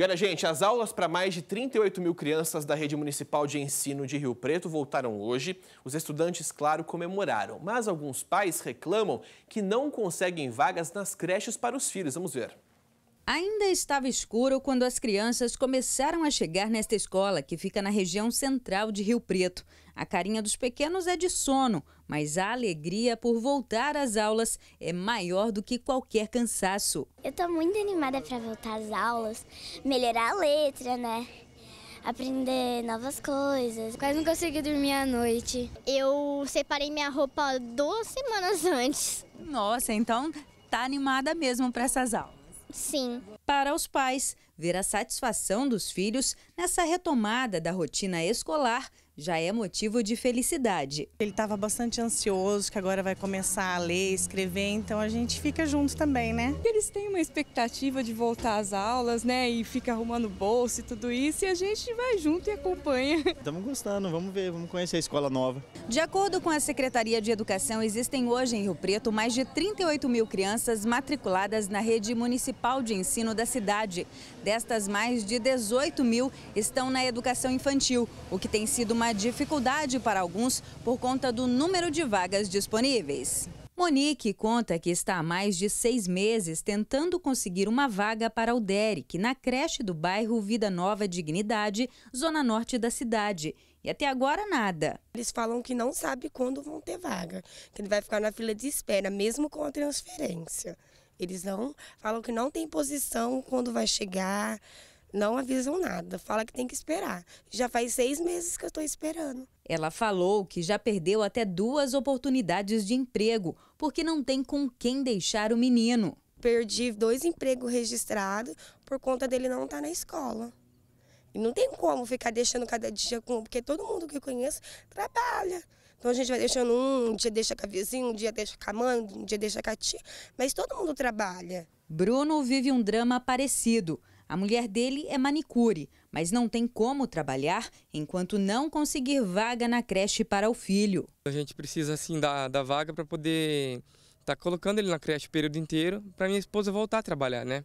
E olha, gente, as aulas para mais de 38 mil crianças da Rede Municipal de Ensino de Rio Preto voltaram hoje. Os estudantes, claro, comemoraram, mas alguns pais reclamam que não conseguem vagas nas creches para os filhos. Vamos ver. Ainda estava escuro quando as crianças começaram a chegar nesta escola, que fica na região central de Rio Preto. A carinha dos pequenos é de sono, mas a alegria por voltar às aulas é maior do que qualquer cansaço. Eu estou muito animada para voltar às aulas, melhorar a letra, né? Aprender novas coisas. Quase não consegui dormir à noite. Eu separei minha roupa 2 semanas antes. Nossa, então tá animada mesmo para essas aulas. Sim. Para os pais, ver a satisfação dos filhos nessa retomada da rotina escolar já é motivo de felicidade. Ele estava bastante ansioso, que agora vai começar a ler, escrever, então a gente fica junto também, né? Eles têm uma expectativa de voltar às aulas, né, e fica arrumando bolsa e tudo isso, e a gente vai junto e acompanha. Estamos gostando, vamos ver, vamos conhecer a escola nova. De acordo com a Secretaria de Educação, existem hoje em Rio Preto mais de 38 mil crianças matriculadas na rede municipal de ensino da cidade. Destas, mais de 18 mil estão na educação infantil, o que tem sido uma dificuldade para alguns por conta do número de vagas disponíveis. Monique conta que está há mais de 6 meses tentando conseguir uma vaga para o DEREC na creche do bairro Vida Nova Dignidade, zona norte da cidade. E até agora nada. Eles falam que não sabe quando vão ter vaga, que ele vai ficar na fila de espera, mesmo com a transferência. Eles não falam que não tem posição quando vai chegar. Não avisam nada, fala que tem que esperar. Já faz 6 meses que eu estou esperando. Ela falou que já perdeu até 2 oportunidades de emprego, porque não tem com quem deixar o menino. Perdi 2 empregos registrados por conta dele não estar na escola. E não tem como ficar deixando cada dia com um, porque todo mundo que eu conheço trabalha. Então a gente vai deixando um dia deixa com a vizinha, um dia deixa com a mãe, um dia deixa com a tia, mas todo mundo trabalha. Bruno vive um drama parecido. A mulher dele é manicure, mas não tem como trabalhar enquanto não conseguir vaga na creche para o filho. A gente precisa assim da vaga para poder estar colocando ele na creche o período inteiro para minha esposa voltar a trabalhar, né?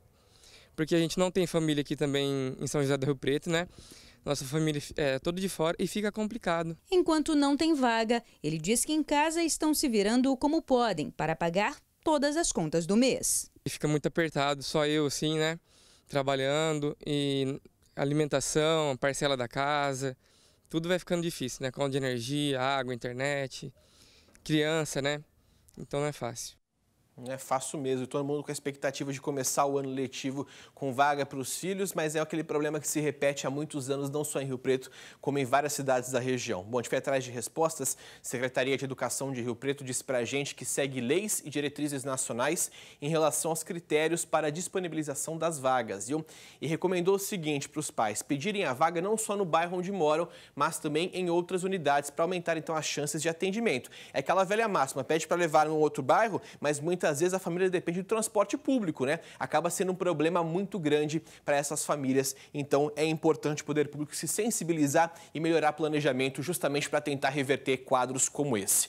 Porque a gente não tem família aqui também em São José do Rio Preto, né? Nossa família é toda de fora e fica complicado. Enquanto não tem vaga, ele diz que em casa estão se virando como podem para pagar todas as contas do mês. E fica muito apertado, só eu assim, né? Trabalhando e alimentação, parcela da casa, tudo vai ficando difícil, né? Conta de energia, água, internet, criança, né? Então não é fácil. Não é fácil mesmo. Todo mundo com a expectativa de começar o ano letivo com vaga para os filhos, mas é aquele problema que se repete há muitos anos, não só em Rio Preto, como em várias cidades da região. Bom, a gente foi atrás de respostas. Secretaria de Educação de Rio Preto disse para a gente que segue leis e diretrizes nacionais em relação aos critérios para a disponibilização das vagas, viu? E recomendou o seguinte para os pais: pedirem a vaga não só no bairro onde moram, mas também em outras unidades, para aumentar então as chances de atendimento. É aquela velha máxima, pede para levar em um outro bairro, mas muitas vezes a família depende do transporte público, né? Acaba sendo um problema muito grande para essas famílias. Então é importante o poder público se sensibilizar e melhorar planejamento justamente para tentar reverter quadros como esse.